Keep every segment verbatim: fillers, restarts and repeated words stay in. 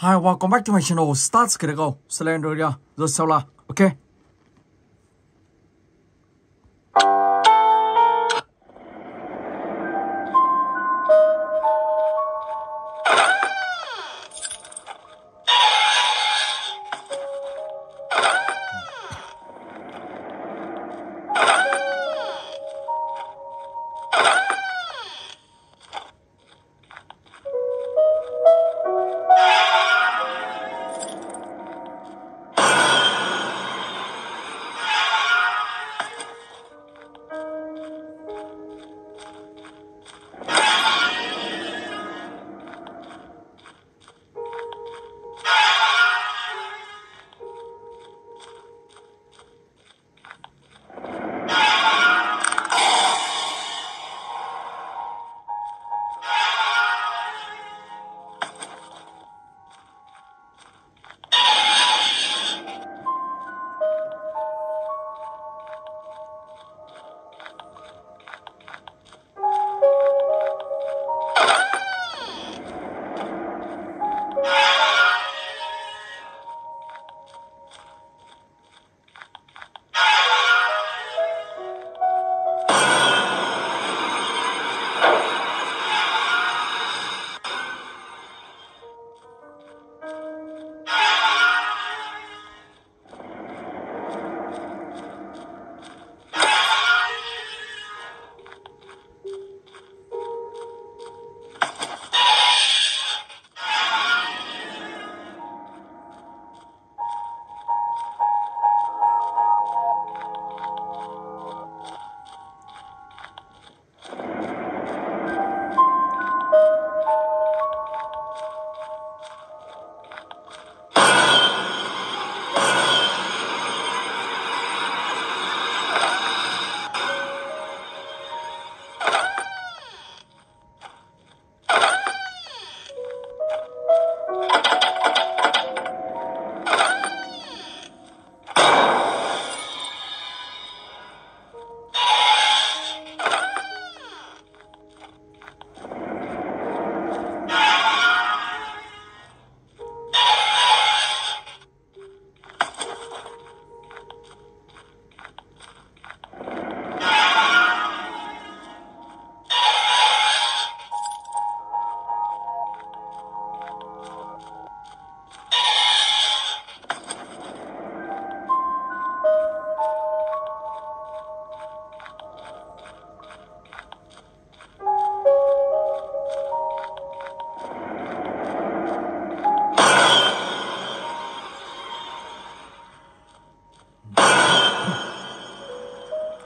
Hi, welcome back to my channel. Starts gonna go Slendrina The Cellar. Okay.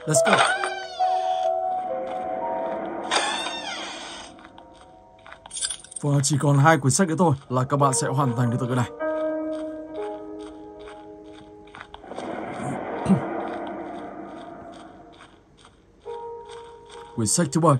Let's go. Và chỉ còn hai quyển sách nữa thôi là các bạn sẽ hoàn thành được tựa này. Quyển sách thứ bảy.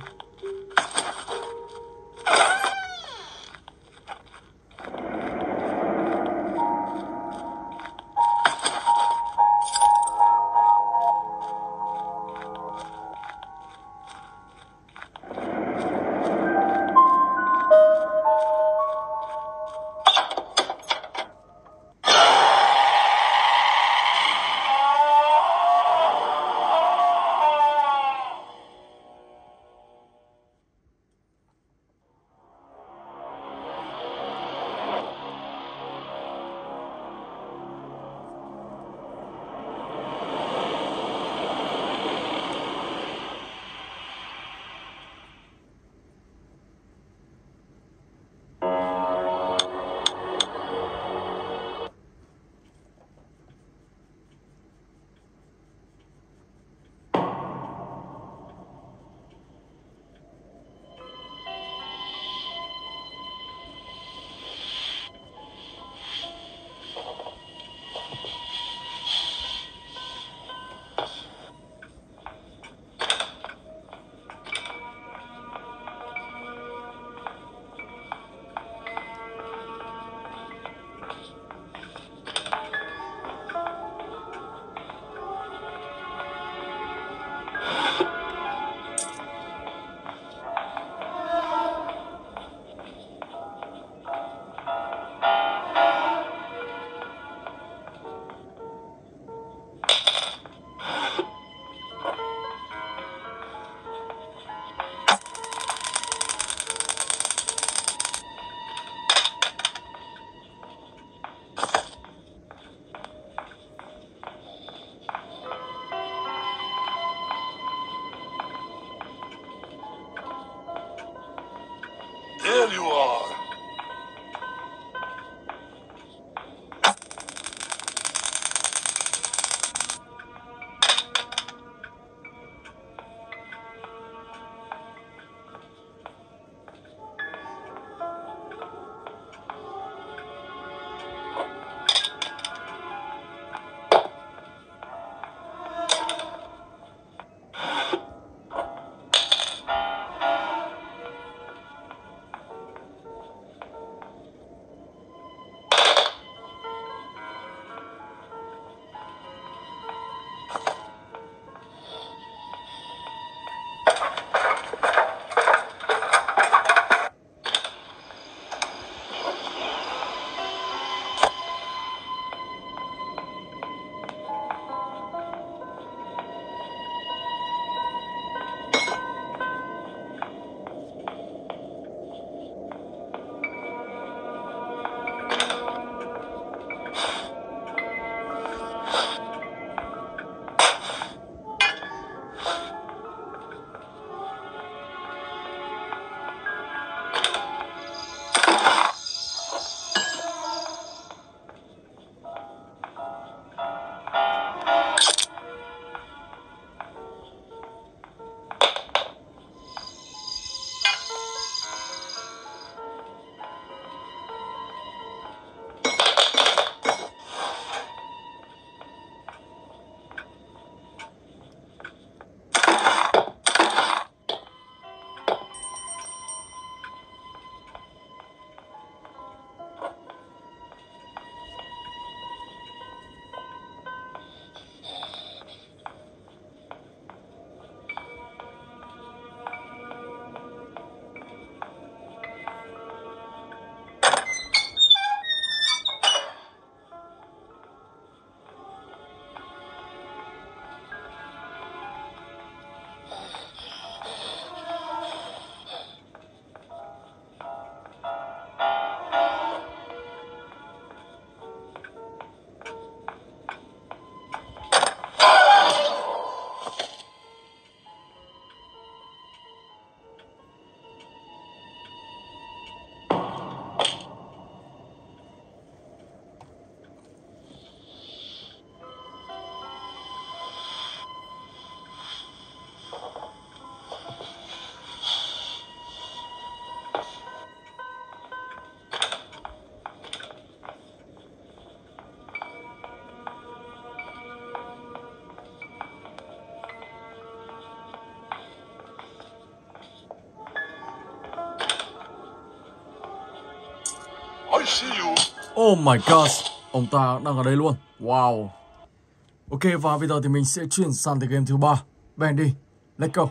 I see you. Oh my gosh, ông ta đang ở đây luôn. Wow. Ok, và bây giờ thì mình sẽ chuyển sang tới game thứ ba. Bendy, let's go.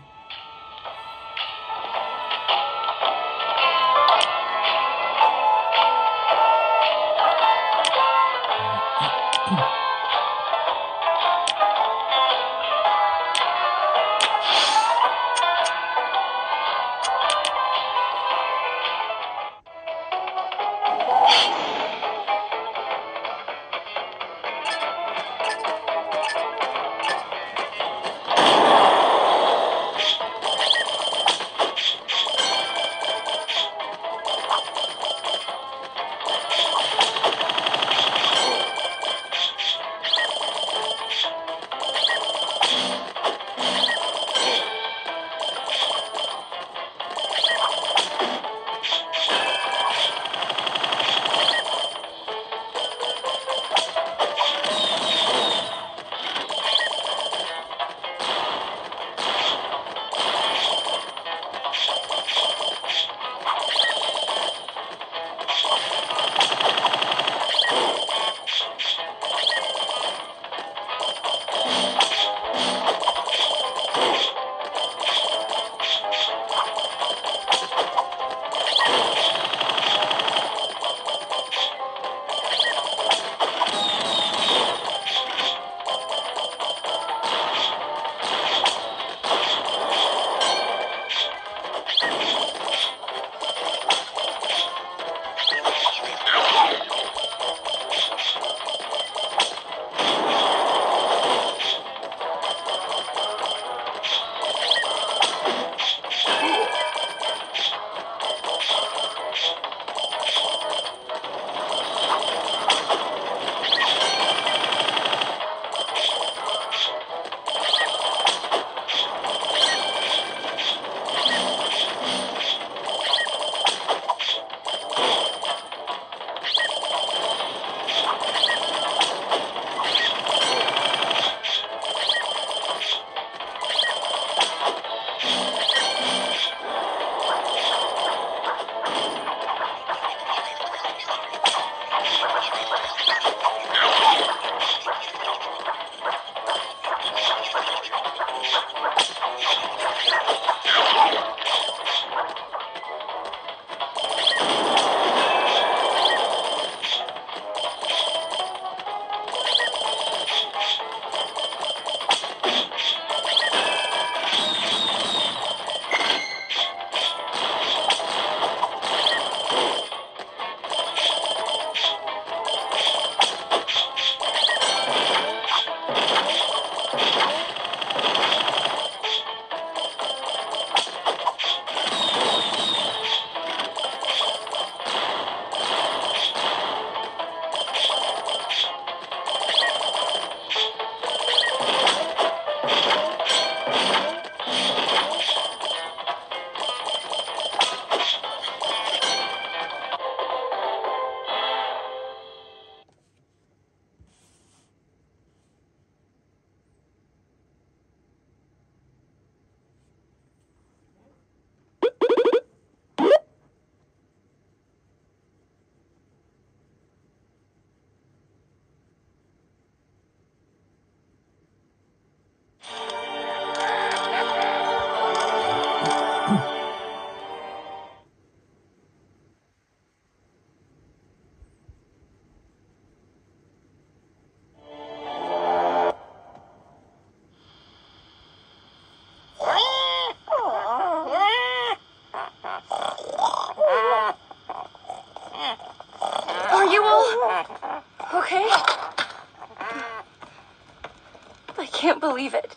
Believe it.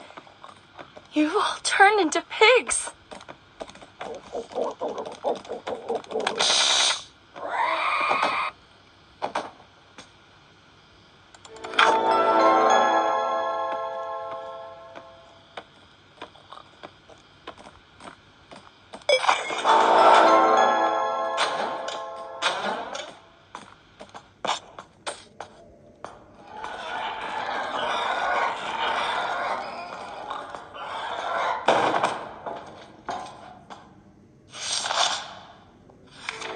You've all turned into pigs.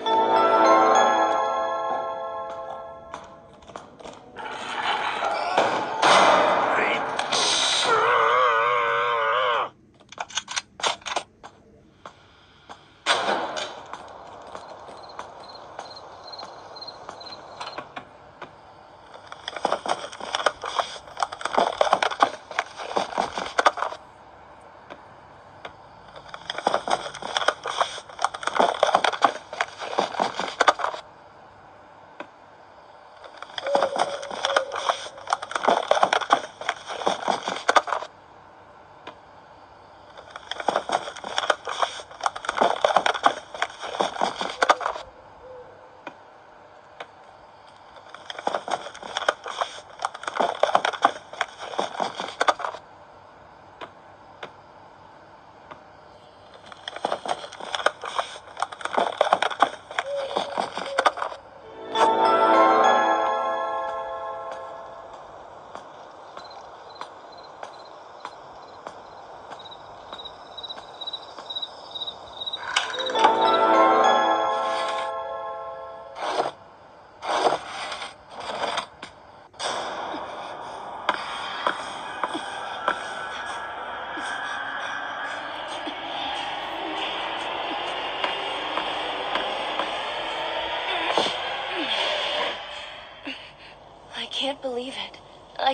Oh. can't believe it. I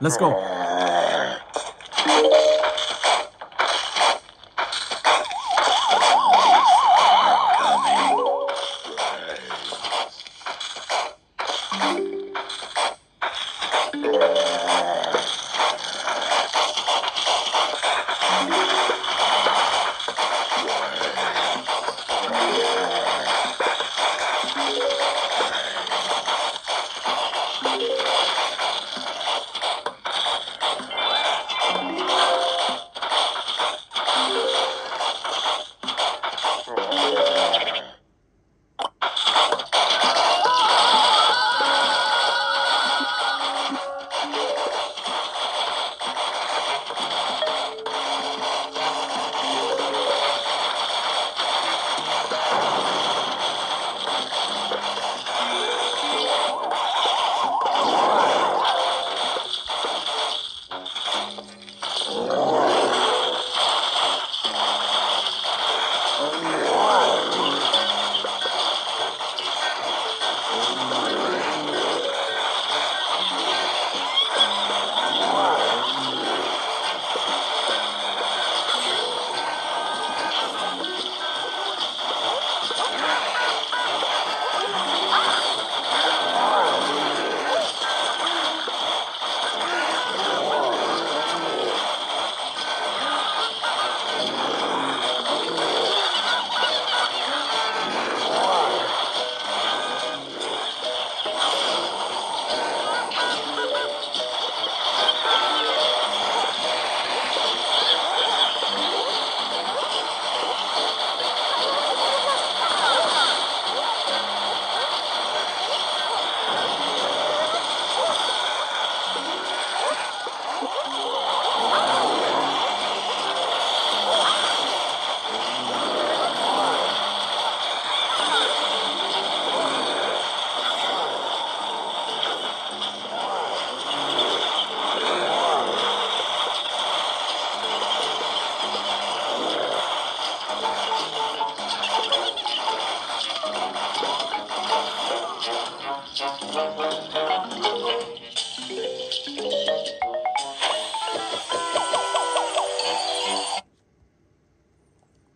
Let's go.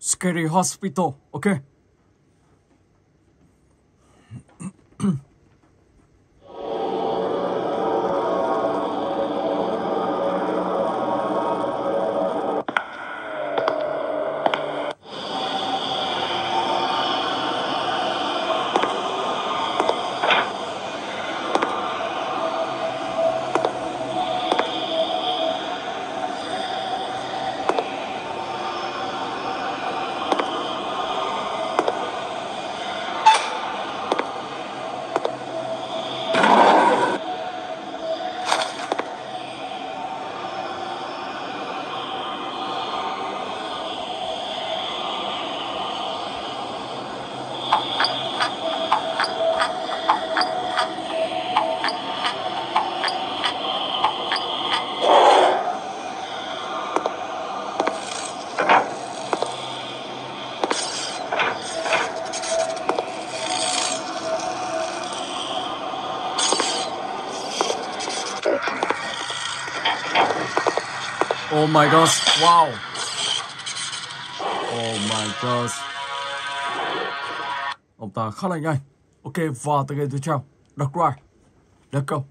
Scary hospital, okay? Oh my gosh, wow. Oh my gosh. Ông ta khá là nhanh. Ok, và từ game tiếp theo. Dark Ride. Let's go.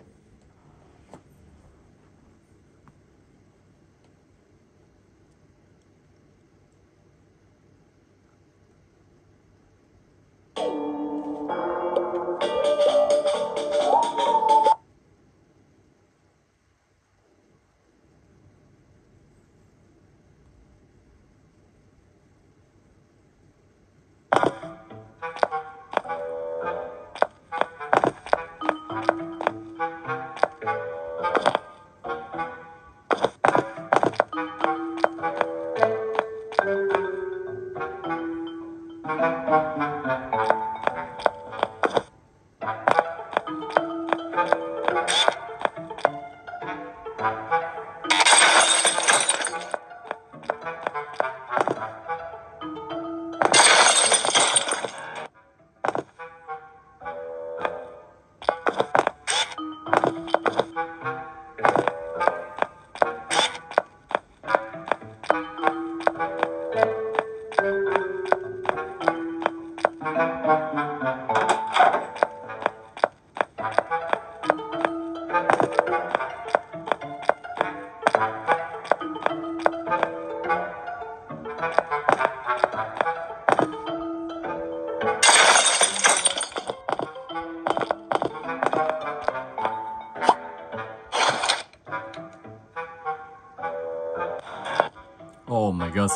Oh my gosh.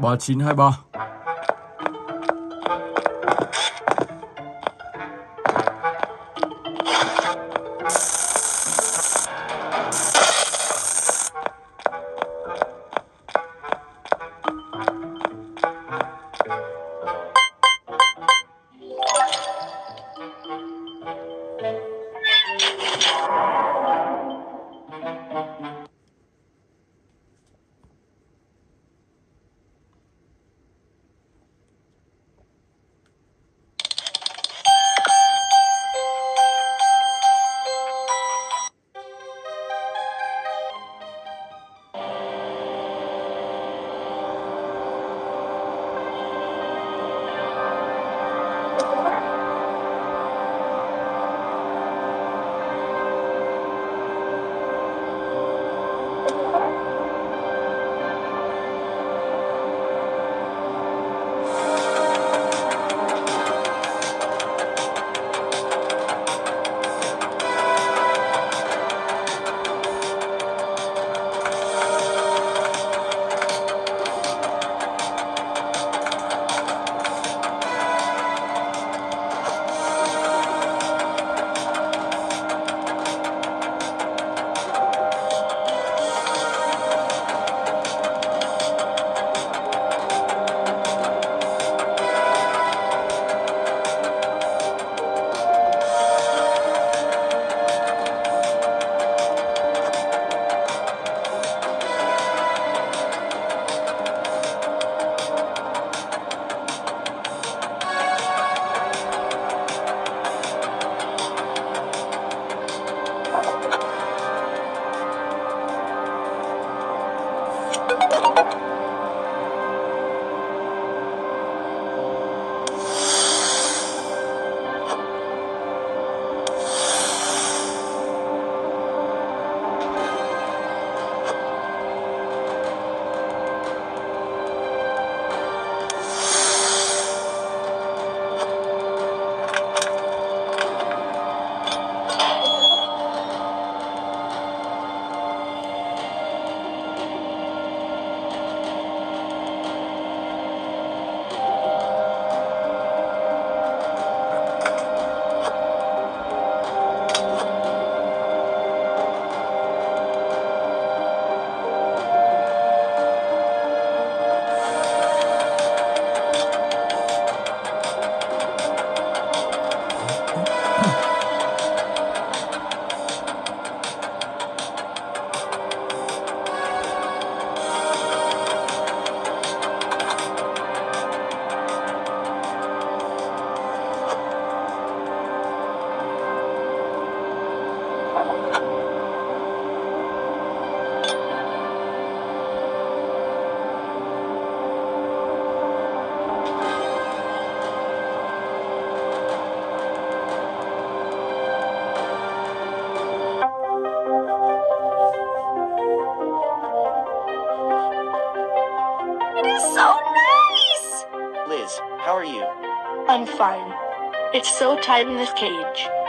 ba chín hai ba. It's so tight in this cage.